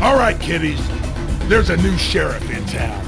All right, kiddies. There's a new sheriff in town.